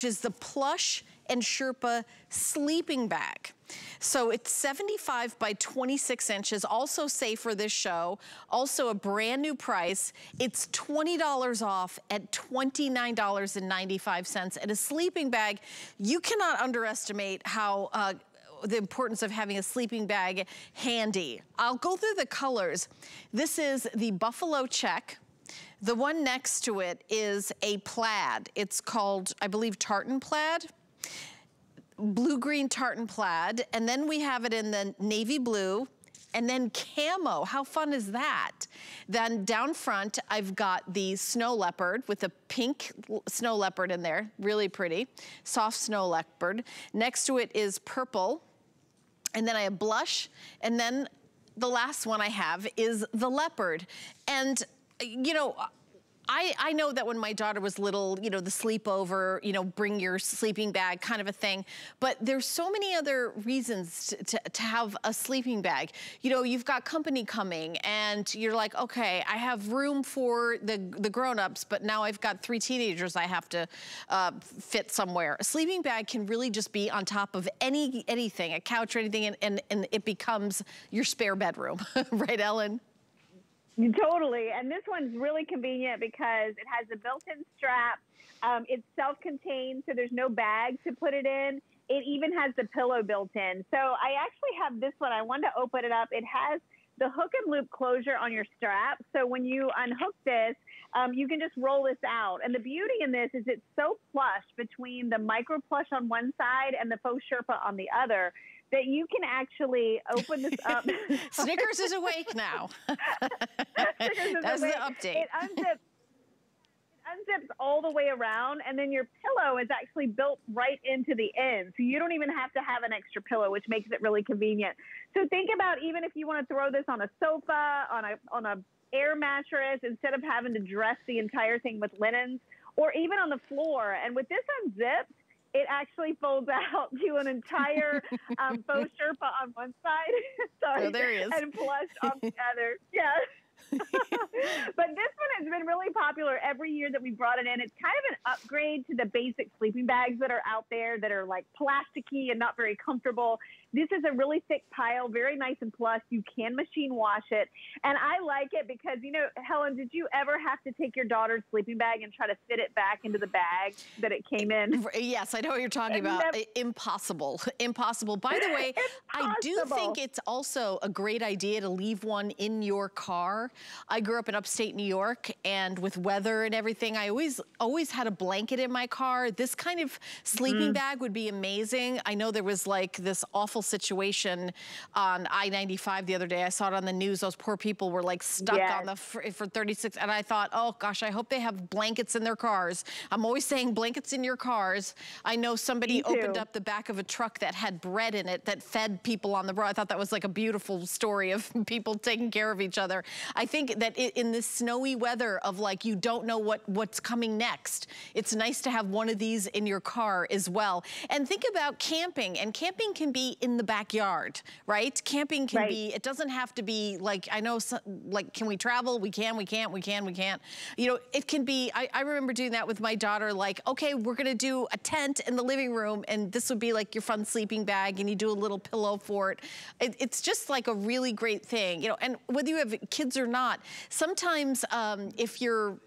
which is the plush and Sherpa sleeping bag. So it's 75 by 26 inches, also safe for this show, also a brand new price. It's $20 off at $29.95. And a sleeping bag, you cannot underestimate how the importance of having a sleeping bag handy. I'll go through the colors. This is the buffalo check. The one next to it is a plaid. It's called, I believe, tartan plaid. Blue-green tartan plaid, and then we have it in the navy blue, and then camo. How fun is that? Then down front, I've got the snow leopard with a pink snow leopard in there. Really pretty. Soft snow leopard. Next to it is purple, and then I have blush, and then the last one I have is the leopard. And, you know, I know that when my daughter was little, you know, the sleepover, you know, bring your sleeping bag kind of a thing, but there's so many other reasons to have a sleeping bag. You know, you've got company coming and you're like, okay, I have room for the grown-ups, but now I've got three teenagers I have to fit somewhere. A sleeping bag can really just be on top of anything, a couch or anything, and it becomes your spare bedroom, right, Ellen? Totally, and this one's really convenient because it has a built-in strap. It's self-contained, so there's no bag to put it in. It even has the pillow built in. So I actually have this one. I wanted to open it up. It has the hook and loop closure on your strap. So when you unhook this, you can just roll this out. And the beauty in this is it's so plush between the micro plush on one side and the faux Sherpa on the other, that you can actually open this up. Snickers is awake now. That's the update. It unzips all the way around, and then your pillow is actually built right into the end. So you don't even have to have an extra pillow, which makes it really convenient. So think about, even if you want to throw this on a sofa, on a air mattress, instead of having to dress the entire thing with linens, or even on the floor. And with this unzipped, it actually folds out to an entire faux Sherpa on one side. Sorry, oh, there he is. And plush on the other. Yeah. But this one has been really popular every year that we brought it in. It's kind of an upgrade to the basic sleeping bags that are out there that are like plasticky and not very comfortable. This is a really thick pile, very nice and plush. You can machine wash it. And I like it because, you know, Helen, did you ever have to take your daughter's sleeping bag and try to fit it back into the bag that it came in? Yes, I know what you're talking about. Impossible. Impossible. By the way, I do think it's also a great idea to leave one in your car. I grew up in upstate New York, and with weather and everything, I always had a blanket in my car. This kind of sleeping bag would be amazing. I know there was like this awful situation on I-95 the other day. I saw it on the news. Those poor people were like stuck on the for 36, and I thought, oh gosh, I hope they have blankets in their cars. I'm always saying blankets in your cars. I know somebody opened up the back of a truck that had bread in it that fed people on the road. I thought that was like a beautiful story of people taking care of each other. I think that in this snowy weather of like you don't know what's coming next, it's nice to have one of these in your car as well. And think about camping, and camping can be in the backyard, right? Camping can be, it doesn't have to be like, I know, like, can we travel? We can, we can't, we can, we can't. You know, it can be, I remember doing that with my daughter, like, okay, we're gonna do a tent in the living room, and this would be like your fun sleeping bag, and you do a little pillow for it. It's just like a really great thing, you know, and whether you have kids or not, sometimes if you're,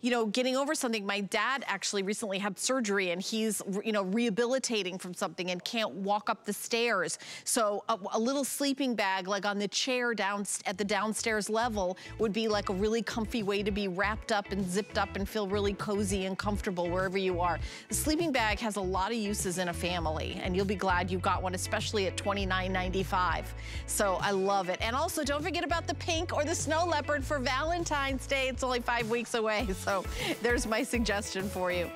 you know, getting over something. My dad actually recently had surgery, and he's, you know, rehabilitating from something and can't walk up the stairs. So a little sleeping bag, like on the chair down at the downstairs level, would be like a really comfy way to be wrapped up and zipped up and feel really cozy and comfortable wherever you are. The sleeping bag has a lot of uses in a family, and you'll be glad you got one, especially at $29.95. So I love it. And also, don't forget about the pink or the snow leopard for Valentine's Day. It's only 5 weeks away. So there's my suggestion for you.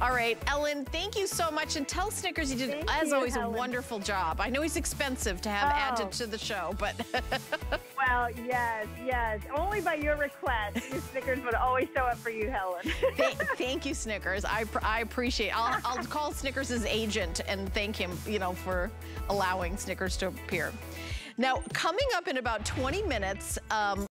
All right, Ellen, thank you so much. And tell Snickers you did, as always, Helen, a wonderful job. I know he's expensive to have added to the show, but. Well, yes, yes. Only by your request, your Snickers would always show up for you, Helen. Thank you, Snickers. I appreciate it. I'll call Snickers' agent and thank him, you know, for allowing Snickers to appear. Now, coming up in about 20 minutes,